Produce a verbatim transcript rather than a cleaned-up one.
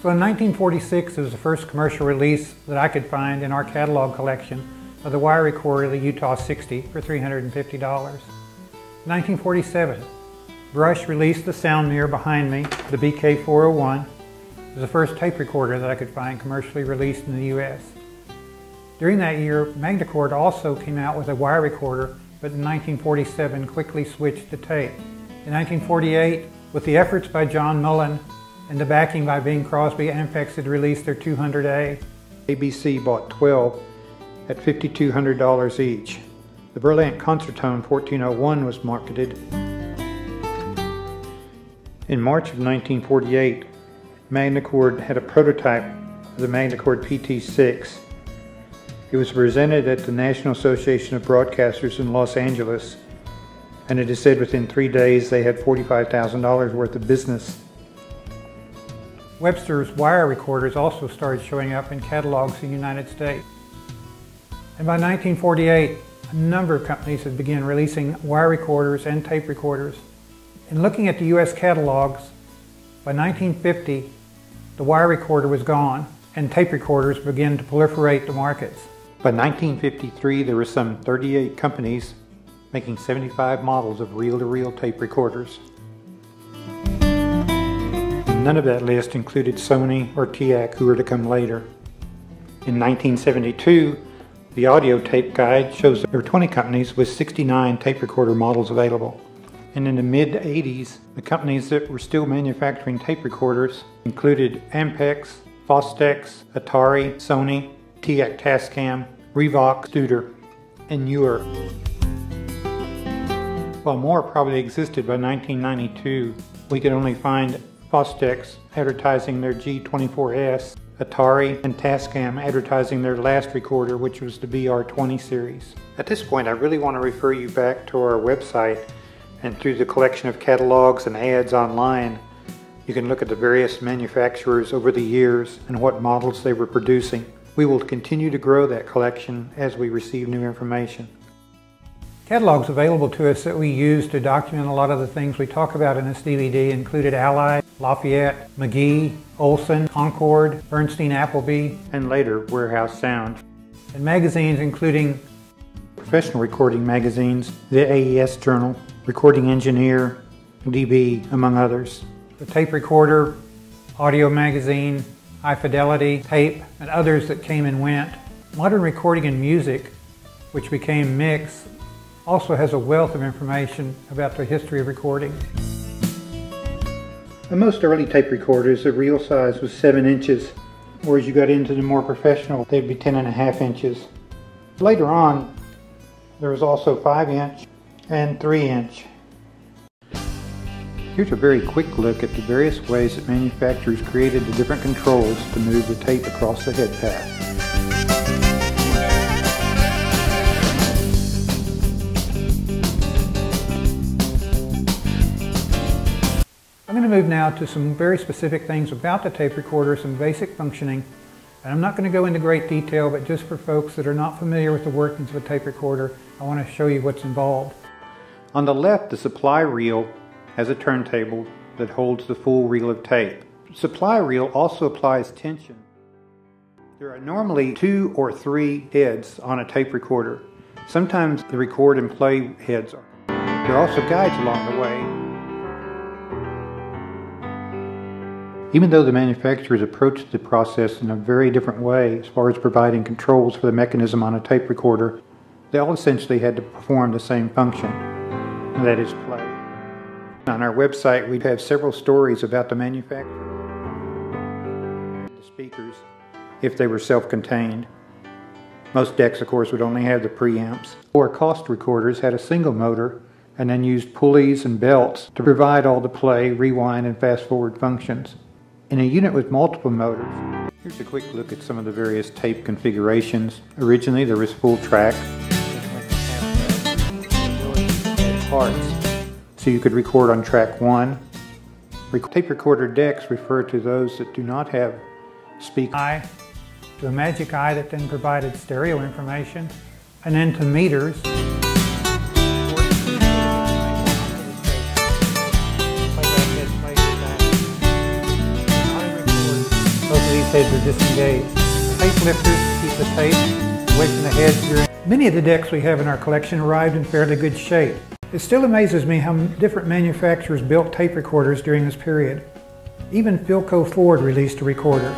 So in nineteen forty-six, it was the first commercial release that I could find in our catalog collection of the wire recorder, the Utah sixty, for three hundred fifty dollars. In nineteen forty-seven, Brush released the sound mirror behind me, the B K four oh one. It was the first tape recorder that I could find commercially released in the U S. During that year, Magnecord also came out with a wire recorder, but in nineteen forty-seven quickly switched to tape. In nineteen forty-eight, with the efforts by John Mullin, and the backing by Bing Crosby, Ampex had released their two hundred A. A B C bought twelve at five thousand two hundred dollars each. The Berlant Concertone fourteen oh one was marketed. In March of nineteen forty-eight, Magnecord had a prototype of the Magnecord P T six. It was presented at the National Association of Broadcasters in Los Angeles, and it is said within three days they had forty-five thousand dollars worth of business. Webster's wire recorders also started showing up in catalogs in the United States. And by nineteen forty-eight, a number of companies had begun releasing wire recorders and tape recorders. And looking at the U S catalogs, by nineteen fifty, the wire recorder was gone and tape recorders began to proliferate the markets. By nineteen fifty-three, there were some thirty-eight companies making seventy-five models of reel-to-reel tape recorders. None of that list included Sony or TEAC, who were to come later. In nineteen seventy-two, the audio tape guide shows there were twenty companies with sixty-nine tape recorder models available. And in the mid eighties, the companies that were still manufacturing tape recorders included Ampex, Fostex, Atari, Sony, TEAC Tascam, Reevox, Studer, and Uher. While more probably existed by nineteen ninety-two, we could only find Fostex advertising their G twenty-four S, Atari and Tascam advertising their last recorder, which was the B R twenty series. At this point, I really want to refer you back to our website, and through the collection of catalogs and ads online, you can look at the various manufacturers over the years and what models they were producing. We will continue to grow that collection as we receive new information. Catalogs available to us that we use to document a lot of the things we talk about in this D V D included Allied, Lafayette, McGee, Olson, Concord, Bernstein Appleby, and later Warehouse Sound. And magazines including professional recording magazines, the A E S Journal, Recording Engineer, D B, among others. The Tape Recorder, Audio Magazine, High Fidelity, Tape, and others that came and went. Modern Recording and Music, which became Mix, also has a wealth of information about the history of recording. The most early tape recorders, the reel size was seven inches, or as you got into the more professional, they'd be ten and a half inches. Later on, there was also five inch and three inch. Here's a very quick look at the various ways that manufacturers created the different controls to move the tape across the head path. Move now to some very specific things about the tape recorder, some basic functioning, and I'm not going to go into great detail, but just for folks that are not familiar with the workings of a tape recorder, I want to show you what's involved. On the left, the supply reel has a turntable that holds the full reel of tape. Supply reel also applies tension. There are normally two or three heads on a tape recorder. Sometimes the record and play heads are. There are also guides along the way. Even though the manufacturers approached the process in a very different way as far as providing controls for the mechanism on a tape recorder, they all essentially had to perform the same function, and that is play. On our website, we have several stories about the manufacturer, the speakers, if they were self-contained. Most decks, of course, would only have the preamps, or cost recorders had a single motor and then used pulleys and belts to provide all the play, rewind, and fast-forward functions. In a unit with multiple motors, here's a quick look at some of the various tape configurations. Originally, there was full track, parts, so you could record on track one. Tape recorder decks refer to those that do not have speak eye, to a magic eye that then provided stereo information, and then to meters. these heads are disengaged. Tight lifters keep the tight weight in the heads during. Many of the decks we have in our collection arrived in fairly good shape. It still amazes me how different manufacturers built tape recorders during this period. Even Philco Ford released a recorder.